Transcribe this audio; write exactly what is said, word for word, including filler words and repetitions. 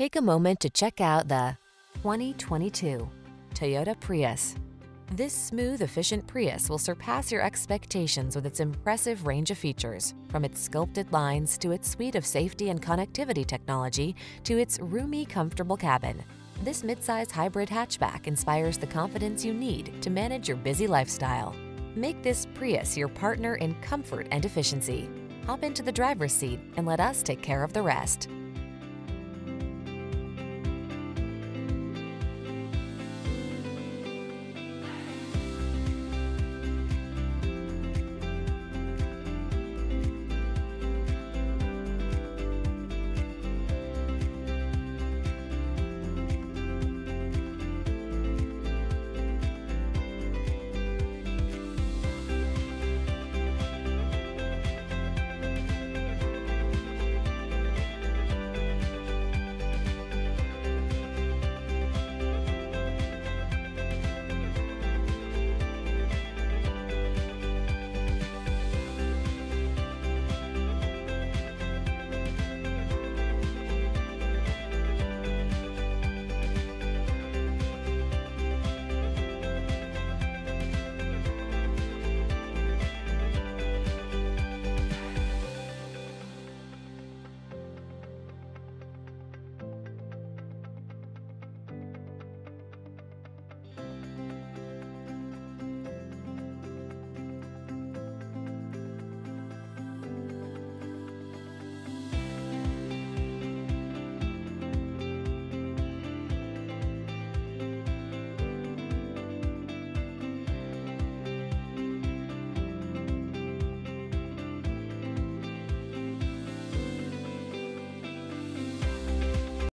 Take a moment to check out the twenty twenty-two Toyota Prius. This smooth, efficient Prius will surpass your expectations with its impressive range of features, from its sculpted lines to its suite of safety and connectivity technology to its roomy, comfortable cabin. This midsize hybrid hatchback inspires the confidence you need to manage your busy lifestyle. Make this Prius your partner in comfort and efficiency. Hop into the driver's seat and let us take care of the rest.